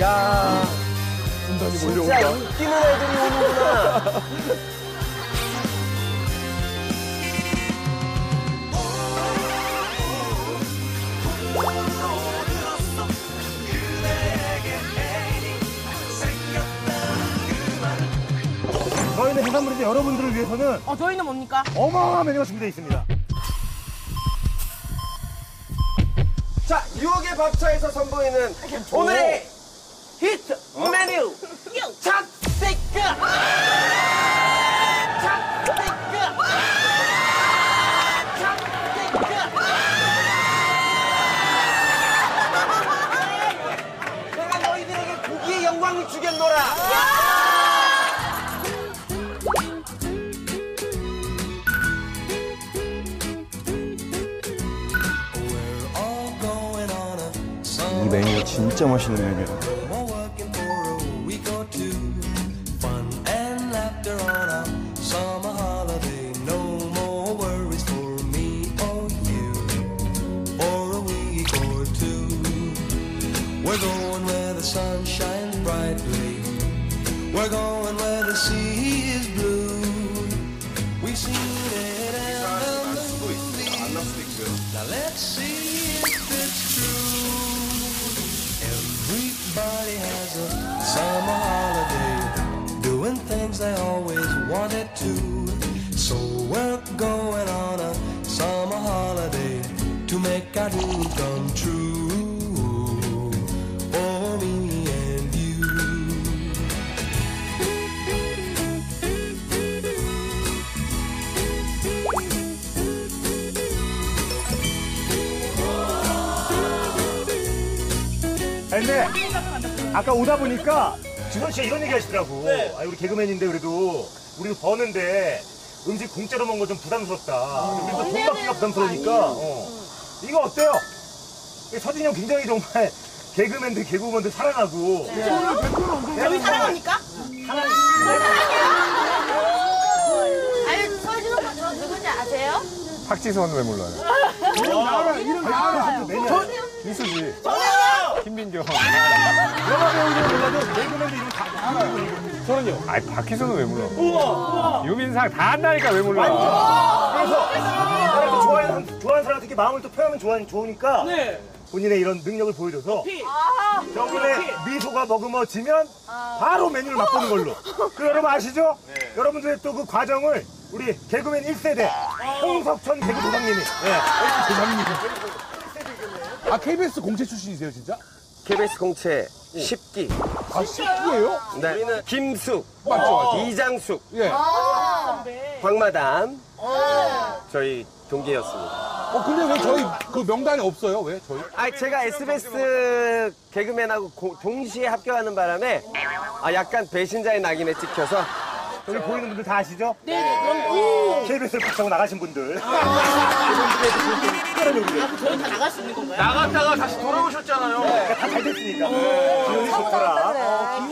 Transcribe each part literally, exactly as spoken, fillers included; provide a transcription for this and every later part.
야, 분단이 몰려온다. 진짜 웃기는 애들이 오는구나. 저희는 해산물인데 여러분들을 위해서는 어, 저희는 뭡니까? 어마어마한 메뉴가 준비되어 있습니다. 자, 유혹의 밥차에서 선보이는 오늘의 히트 어? 메뉴! 찹스테이크! 찹스테이크! 찹스테이크! 내가 너희들에게 고기의 영광을 주겠노라! 이 메뉴가 진짜 맛있는 메뉴야. Everybody has a summer holiday, doing things they always wanted to. So we're going on a summer holiday to make our dream come true for me and you. And 아까 오다 보니까 준원 씨가 이런 얘기 하시더라고. 네. 아, 우리 개그맨인데 그래도 우리 버는데 음식 공짜로 먹는 거 좀 부담스럽다. 아, 우리 또 돈 받기가 부담스러우니까. 어. 이거 어때요? 서진이 형 굉장히 정말 개그맨들, 개그우먼들 사랑하고. 네. 네. 오늘 백 퍼센트 엉덩이. 여기 사랑합니까? 사랑해. 사랑해요. 아니, 서진 오빠 저 누군지 아세요? 박지선 왜 몰라요? 이름 나와요. 이름 나와요. 이수지. 김민경. 영화 배우들 몰라도 개그맨들 이름 다 알아요. 저는요. 아니, 박희선은 왜 몰라? 우와! 유민상 다 안다니까 왜 몰라? 그래서, 그래서 좋아하는, 좋아하는 사람한테 마음을 또 표현하면 좋아, 좋으니까 네. 본인의 이런 능력을 보여줘서 정글의 미소가 머금어지면 바로 메뉴를 맛보는 걸로. 그 여러분 아시죠? 네. 여러분들의 또 그 과정을 우리 개그맨 일 세대 홍석천 개그 도장님이. 네. 도장님이. 아, 케이비에스 공채 출신이세요, 진짜? 케이비에스 공채 십 기. 아, 십 기예요? 네. 우리는 김숙, 맞죠, 이장숙, 예. 아 광마담, 아 저희 동기였습니다. 어, 근데 왜 저희 그 명단에 없어요? 왜 저희? 아, 제가 에스비에스 개그맨하고 고, 동시에 합격하는 바람에 아, 약간 배신자의 낙인에 찍혀서. 여기 보이는 분들 다 아시죠? 네네, 그럼요. 케이비에스를 박차고 나가신 분들. 아, 저희 다 나갈 수 있는 건가요? 나갔다가 다시 돌아오셨잖아요. 네. 다 잘 됐으니까. 기운이 좋더라.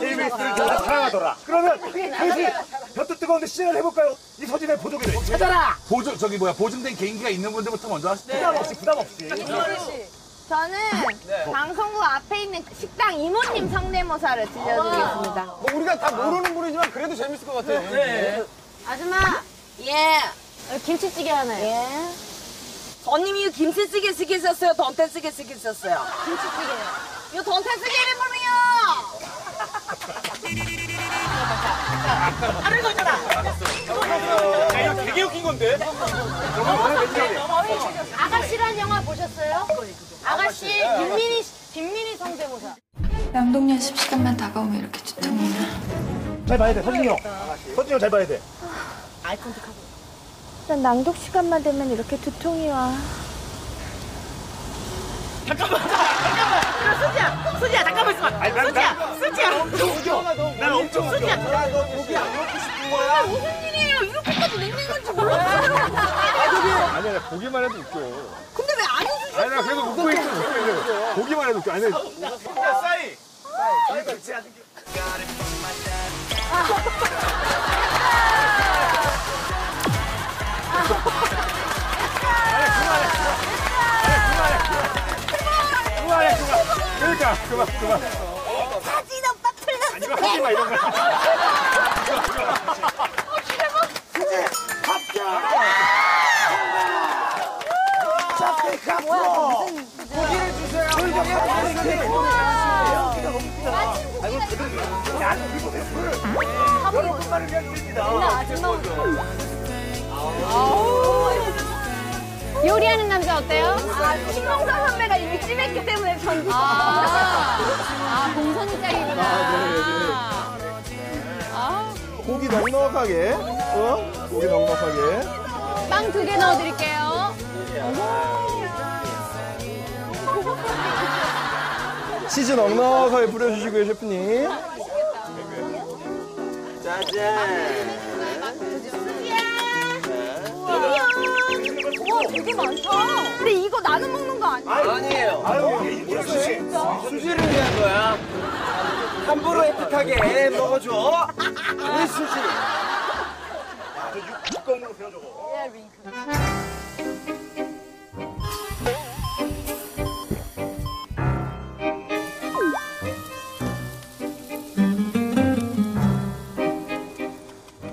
케이비에스를 겨우 사랑하더라. 그러면 당신 볕도 뜨거운데 시작을 해볼까요? 이 서진의 보조기를 찾아라! 보조, 저기 뭐야, 보증된 개인기가 있는 분들부터 먼저 하시죠. 부담 없이, 부담 없이. 저는 네. 방송국 앞에 있는 식당 이모님 성대모사를 들려드리겠습니다. 뭐 우리가 다 모르는 분이지만 그래도 재밌을 것 같아요. 네. 네. 아줌마, 예. 김치찌개 하나요. 예. 언니이 김치찌개 시키셨어요? 던태찌개 시키셨어요? 김치찌개요. 이거 던태찌개 이름으로요! 다른 거잖아. 야, 이거 되게 웃긴 건데? 아가씨란 영화 보셨어요? 아가씨, 김민희, 김민희 성대모사. 양동년 십 시간만 다가오면 이렇게 주통이나. 잘 봐야 돼, 서진이 형. 서진이 형 잘 봐야 돼. 아이 컨택하고. 난 낭독 시간만 되면 이렇게 두통이 와. 잠깐만, 잠깐만. 수지야, 수지야, 잠깐만 있어봐. 수지야, 수지야. 엄청 웃겨. 난 엄청 웃겨. 나 너 고기 안 먹고 싶은 거야. 무슨 일이에요? 이렇게까지 냉면 건지 몰랐어요. 아니, 아니, 보기만 해도 웃겨. 근데 왜 안 웃으세요? 아니, 나 그래도 웃고 있어. 보기만 해도 웃겨. 아니, 야, 싸이. 싸이. 이거 진짜. 그만, 그만. 그러니까, 그만, 그만. 하지 마, 이런 거. 근데 합격! 자택 합격! 고기를 주세요. 여러분만을 위한 일입니다. 요리하는 남자 어때요? 아, 신봉선 선배가 이미 찜했기 때문에 전국. 아, 아 봉선이 짝이구나. 아, 네, 네. 아. 고기 넉넉하게. 어? 고기 넉넉하게. 빵 두 개 넣어드릴게요. 치즈 넉넉하게 뿌려주시고요, 셰프님. 짜잔. 되게 많다. 근데 이거 나는 먹는 거 아니야? 아니에요. 아유, 이게 수지. 수지를 위한 거야. 함부로 애틋하게 먹어줘. 우리 수지. 저 육건 걸로 빌어줘. 예, 윙크.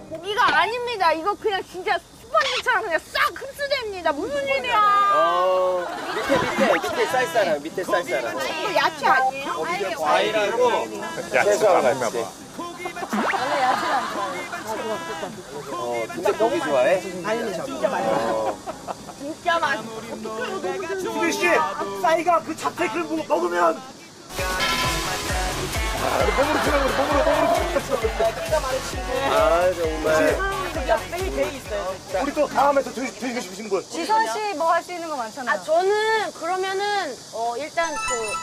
고기가 아닙니다. 이거 그냥 진짜. 스펀지처럼 그냥 싹 흡수됩니다. 무슨 일이야? 어, 밑에 밑에 밑에 쌀 쌀아요. 밑에 쌀 쌀아요. 이거 야채 아니에요? 어, 아니, 과일하고 채소하고 같이. 원래 야채를 안 좋아해요. 어, 근데 고기 좋아해? 아니, 진짜 맛있어. 진짜 맛있어. 수빈 씨, 싸이가 그 잡채를 먹으면 몸으로 들어가고 몸으로 몸으로. 내가 말했는데. 아, 정말. 옆에 있어요. 우리 또 다음에 또 드시고 싶으신 분. 지선 씨 뭐 할 수 있는 거 많잖아요. 아, 저는 그러면은 어, 일단 그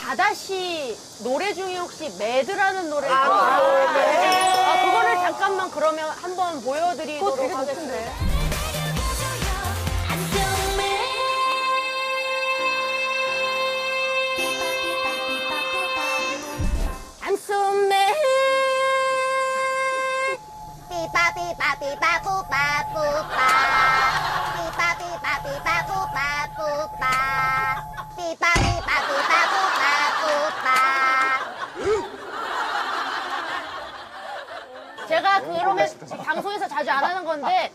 바다 씨 노래 중에 혹시 매드라는 노래가 아, 아, 아, 네. 아, 그거를 잠깐만 그러면 한번 보여드리도록 하겠습니다. I'm so mad. 제가 그러면 방송에서 자주 안 하는 건데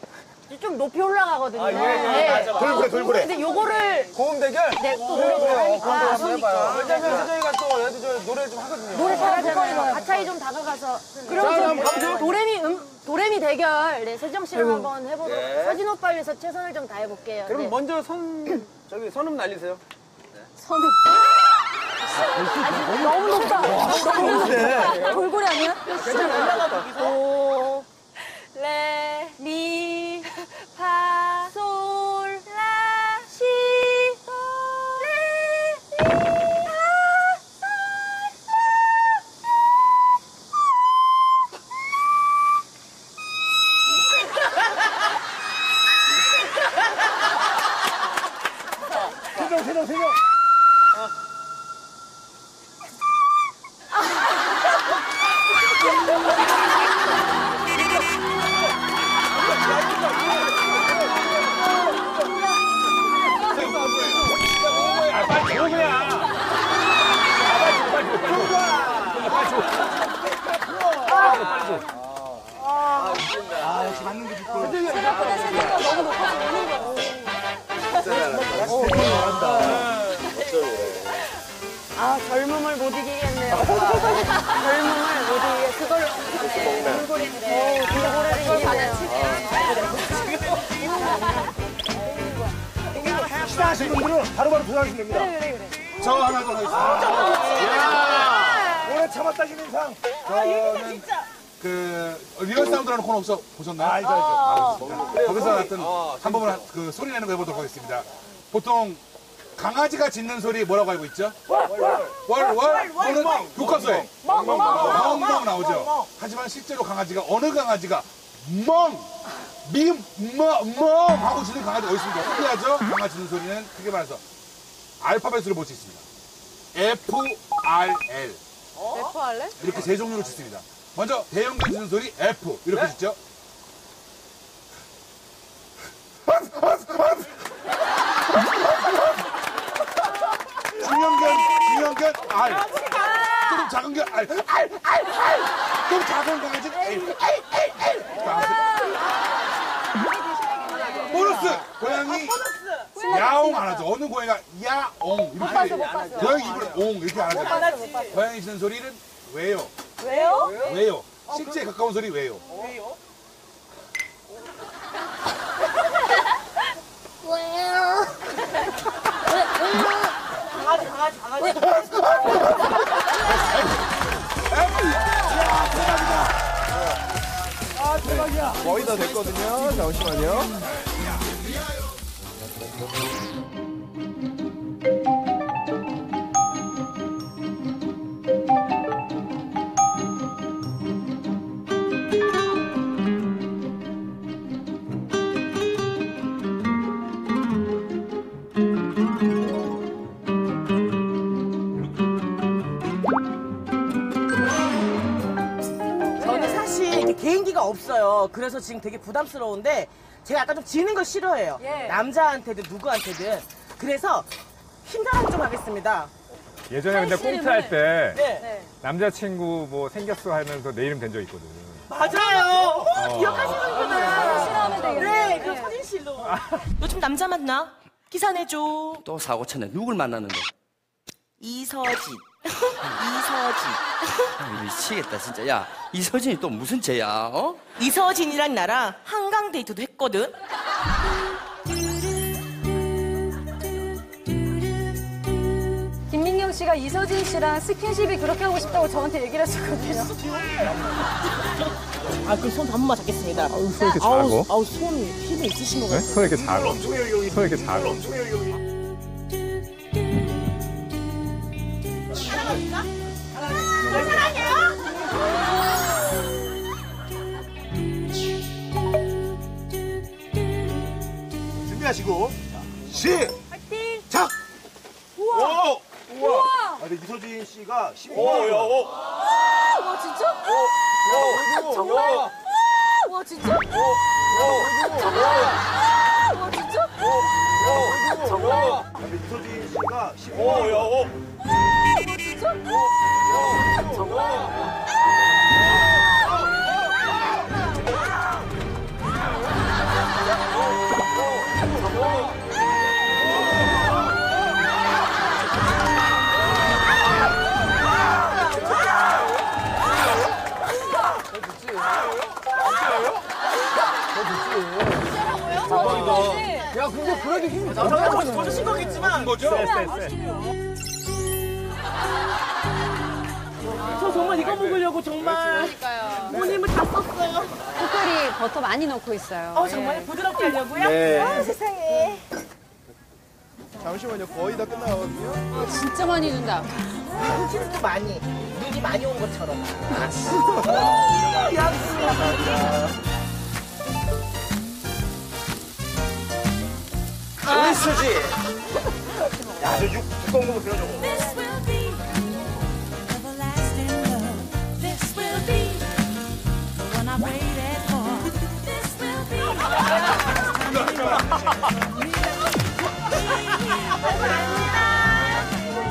좀 높이 올라가거든요. 아, 예, 예. 네. 돌고래, 돌고래. 근데 요거를 고음 대결? 네, 또 노래 잘하니까. 그러니까. 왜냐면 수정이가 또 얘도 저 노래 좀 하거든요. 노래 잘하잖아요. 가차이 좀 다가가서. 그럼 좀 도레미 음. 도레미 대결, 네, 세정 씨랑 한번 해보도록. 네. 서진 오빠 위해서 최선을 좀 다해볼게요. 그럼 네. 먼저 선, 저기, 선음 날리세요. 네. 선음. 아니, 너무 높다. 너무 높다. 돌고래 아니야? 괜찮아, 올라가봐. 오, 레, 미, 파, 솔, 라, 시, 도, 레, 미, 파, 솔, 라, 시. 세정, 세정, 세정. 아, 젊음을 못 이기겠네요. 젊음을 못 이기겠네요. 그걸 어떻게 돌고래인데. 돌고래를 이기네요. 시다 하신 분들은 바로바로 도전하시면 됩니다. 그래, 그래, 그래. 저 하나 더 하겠습니다. 오래 참았다시는 상. 아, 얘기가 진짜. 그 리얼 사운드라는 코너 혹시 보셨나요? 알죠, 알죠. 거기서 어떤 한 번만 그 소리 내는 거 해보도록 하겠습니다. 보통 강아지가 짖는 소리 뭐라고 알고 있죠? 월월 또는 교과서에 멍멍 나오죠. 하지만 실제로 강아지가 어느 강아지가 멍! 미멍멍 하고 짖는 강아지가 어디 있습니까? 특이하죠? 강아지 짖는 소리는 크게 말해서 알파벳으로 볼 수 있습니다. 에프 알 엘 에프 알 엘? 이렇게 세 종류로 짖습니다. 먼저 대형견 짖는 소리 에프 이렇게 짖죠? 중형견, 중형견, 알. 그럼 작은 게 알, 알, 알, 알. 그럼 작은 강아지 알, 알, 알, 알. 보너스. 고양이. 야옹 안 하죠. 어느 고양이가 야옹 이렇게 고양이 입을 옹 이렇게 안 하죠. 고양이 지는 소리는 왜요? 왜요? 왜요? 실제에 가까운 소리 왜요? 왜요? 왜요? 강아지 강아지 강아지 아 대박이야. 거의 다 됐거든요. 잠시만요. 저는 사실 이게 개인기가 없어요. 그래서 지금 되게 부담스러운데 제가 약간 좀 지는 걸 싫어해요. 예. 남자한테든 누구한테든. 그래서 힘자랑 좀 하겠습니다. 예전에 근데 꽁트할 때 네. 네. 남자친구 뭐 생겼어 하면서 내 이름 된 적 있거든. 맞아요. 어, 기억하시는구나. 싫어하면 되겠네. 네, 그럼 서진 씨 일로. 요즘 남자 만나? 기사 내줘. 또 사고 쳤네. 누굴 만나는데? 이서진. 이서진. 미치겠다 진짜. 야, 이서진이 또 무슨 죄야? 어? 이서진이랑 나랑 한강 데이트도 했거든. 김민경 씨가 이서진 씨랑 스킨십이 그렇게 하고 싶다고 저한테 얘기를 했었거든요. 아, 그 손 한 번만 잡겠습니다. 아우, 손 이렇게 작어? 아우, 손 힘이 있으신 거 같아요. 손 이렇게 작어? 손 이렇게 작어? 널 사랑해요? 준비하시고 시작! 우와! 오! 우와! 우와! 아, 근데 이서진 씨가 십오 번. 오! 와 진짜? 오! 오! 정말? 오! 와 진짜? 오! 오! 정말? 와 진짜? 오! 오! 정말? 아, 근데 이서진 씨가 십오 번. 오! 진짜? 오! 정말? 야, 근데 그래도 힘이 나가서 더 주신 거겠지만. 거죠? 저 정말 이거 먹으려고 정말 온 힘을 다 썼어요. 포털이 버터 많이 넣고 있어요. 어, 정말 부드럽게 하려고요? 네. 아, 세상에. 잠시만요. 거의 다 끝나거든요. 아, 진짜 많이 준다. 눈치도 많이. 눈이 많이 온 것처럼. 아, 진짜. 야, 진짜. 우리 수지! 야, 저 육, 두꺼운 거 보세요, 저거.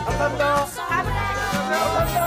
감사합니다. 감사합니다.